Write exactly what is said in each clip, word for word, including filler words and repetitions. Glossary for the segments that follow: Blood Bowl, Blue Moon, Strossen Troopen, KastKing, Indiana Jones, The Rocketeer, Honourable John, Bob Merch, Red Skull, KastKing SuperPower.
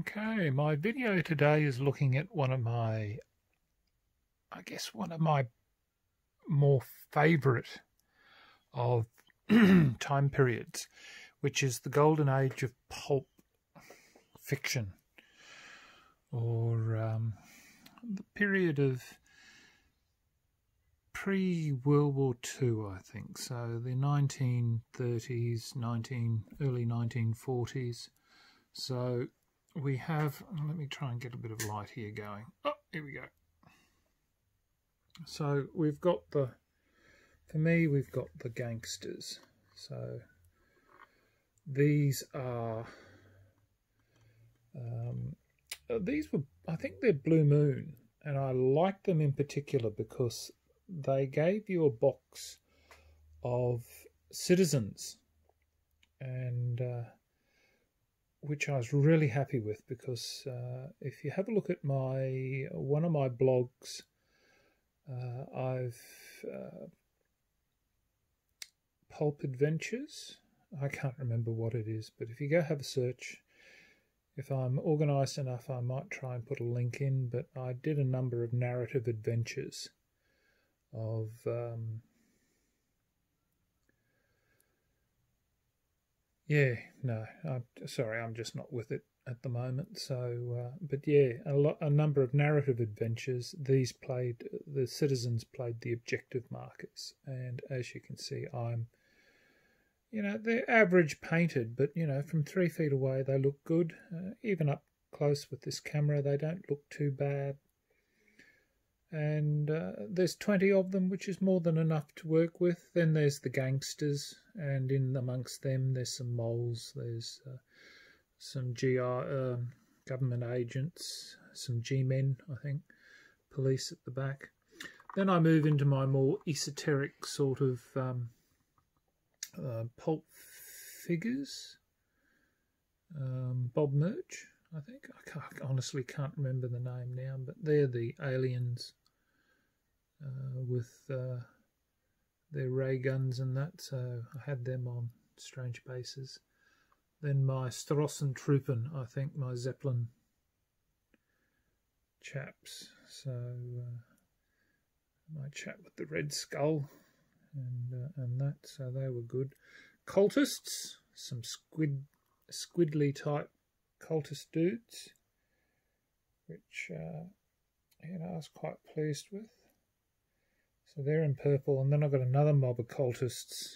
Okay, my video today is looking at one of my, I guess one of my more favourite of time periods, which is the golden age of pulp fiction, or um, the period of pre-World War Two, I think. So the nineteen thirties, nineteen early nineteen forties. So we have, let me try and get a bit of light here going. Oh, here we go. So we've got the, for me, we've got the gangsters. So these are, um, these were, I think they're Blue Moon, and I like them in particular because they gave you a box of citizens, and uh, which I was really happy with, because uh, if you have a look at my one of my blogs, uh, I've uh, Pulp Adventures. I can't remember what it is, but if you go have a search, if I'm organised enough, I might try and put a link in. But I did a number of narrative adventures of um, yeah no I'm sorry I'm just not with it at the moment. So uh, but yeah, a, lot, a number of narrative adventures. These played the citizens played the objective markets, and as you can see, I'm you know they're average painted, but you know from three feet away they look good. Uh, even up close with this camera they don't look too bad. And uh, there's twenty of them, which is more than enough to work with. Then there's the gangsters, and in amongst them there's some moles, there's uh, some G I, uh, government agents, some G men, I think, police at the back. Then I move into my more esoteric sort of um, uh, pulp figures. Um, Bob Merch, I think. I can't, honestly can't remember the name now, but they're the aliens uh, with uh, their ray guns and that, so I had them on Strange Bases. Then my Strossen Troopen, I think, my Zeppelin chaps. So uh, my chap with the Red Skull and, uh, and that, so they were good. Cultists, some squid, squiddly type cultist dudes, which uh, you know I was quite pleased with. So they're in purple, and then I've got another mob of cultists.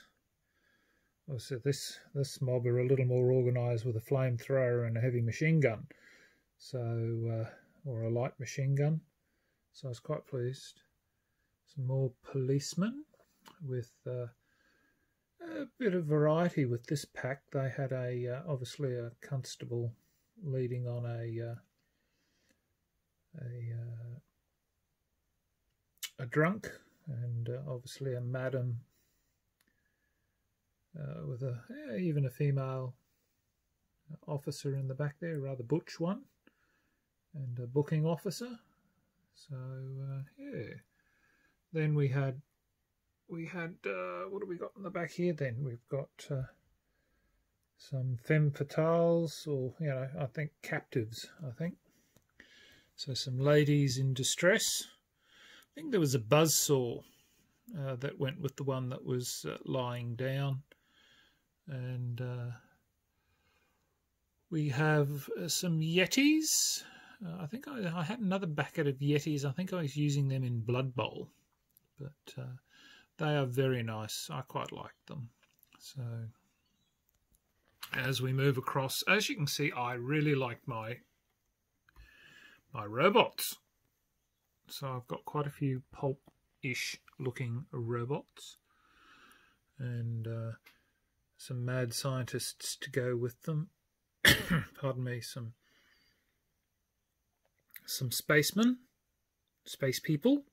Also, this this mob are a little more organised, with a flamethrower and a heavy machine gun, so uh, or a light machine gun. So I was quite pleased. Some more policemen with. Uh, A bit of variety with this pack. They had a uh, obviously a constable leading on a uh, a uh, a drunk, and uh, obviously a madam uh, with a yeah, even a female officer in the back there, rather butch one, and a booking officer. So uh, yeah, then we had. We had, uh, what have we got in the back here then? We've got uh, some femme fatales, or, you know, I think captives, I think. So some ladies in distress. I think there was a buzzsaw uh, that went with the one that was uh, lying down. And uh, we have uh, some yetis. Uh, I think I, I had another bucket of yetis. I think I was using them in Blood Bowl. But... Uh, They are very nice. I quite like them. So as we move across, as you can see, I really like my my robots. So I've got quite a few pulp-ish looking robots, and uh, some mad scientists to go with them. Pardon me. Some some spacemen, space people.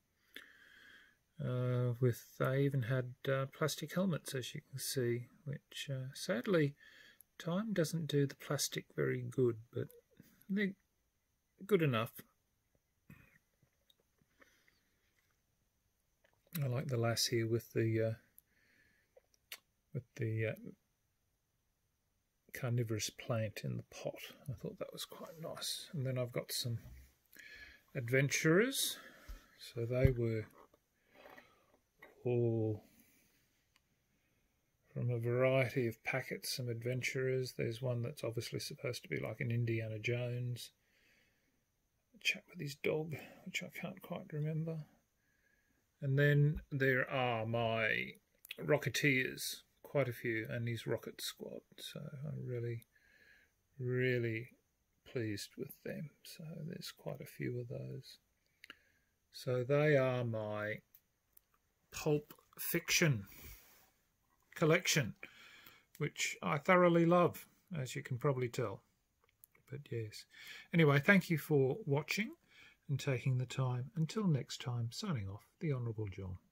Uh, with they even had uh, plastic helmets, as you can see, which uh, sadly time doesn't do the plastic very good, but they're good enough. I like the lass here with the uh, with the uh, carnivorous plant in the pot. I thought that was quite nice. And then I've got some adventurers. So they were all from a variety of packets, some adventurers. There's one that's obviously supposed to be like an Indiana Jones. A chap with his dog, which I can't quite remember. And then there are my Rocketeers, quite a few, and his Rocket Squad. So I'm really, really pleased with them. So there's quite a few of those. So they are my Pulp Fiction collection, which I thoroughly love, as you can probably tell. But yes. Anyway, thank you for watching and taking the time. Until next time, signing off, the Honourable John.